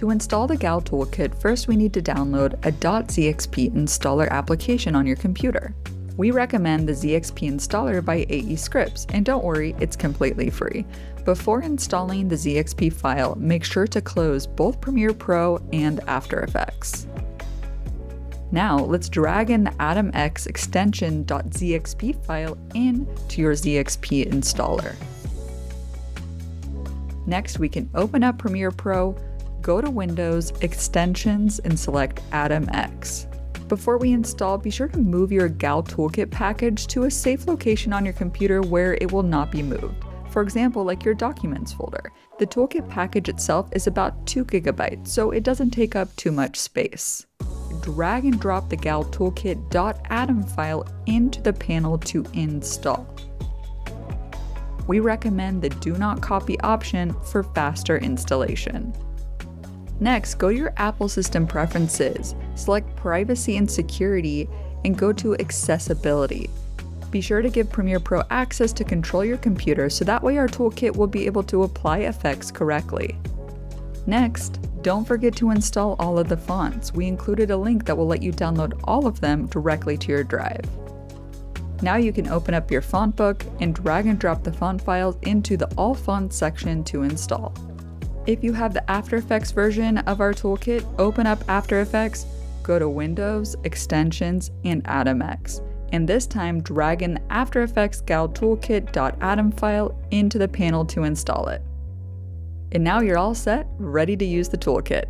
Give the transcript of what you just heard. To install the Gal Toolkit, first we need to download a .zxp installer application on your computer. We recommend the ZXP Installer by AE Scripts, and don't worry, it's completely free. Before installing the ZXP file, make sure to close both Premiere Pro and After Effects. Now let's drag in the AtomX extension.zxp file into your ZXP installer. Next, we can open up Premiere Pro, go to Windows, Extensions, and select AtomX. Before we install, be sure to move your Gal Toolkit package to a safe location on your computer where it will not be moved. For example, like your Documents folder. The Toolkit package itself is about 2 GB, so it doesn't take up too much space. Drag and drop the Gal Toolkit.atom file into the panel to install. We recommend the Do Not Copy option for faster installation. Next, go to your Apple system preferences, select Privacy and Security, and go to Accessibility. Be sure to give Premiere Pro access to control your computer, so that way our toolkit will be able to apply effects correctly. Next, don't forget to install all of the fonts. We included a link that will let you download all of them directly to your drive. Now you can open up your font book and drag and drop the font files into the All Fonts section to install. If you have the After Effects version of our toolkit, open up After Effects, go to Windows, Extensions, and AtomX. And this time, drag in the After Effects Gal Toolkit.atom file into the panel to install it. And now you're all set, ready to use the toolkit.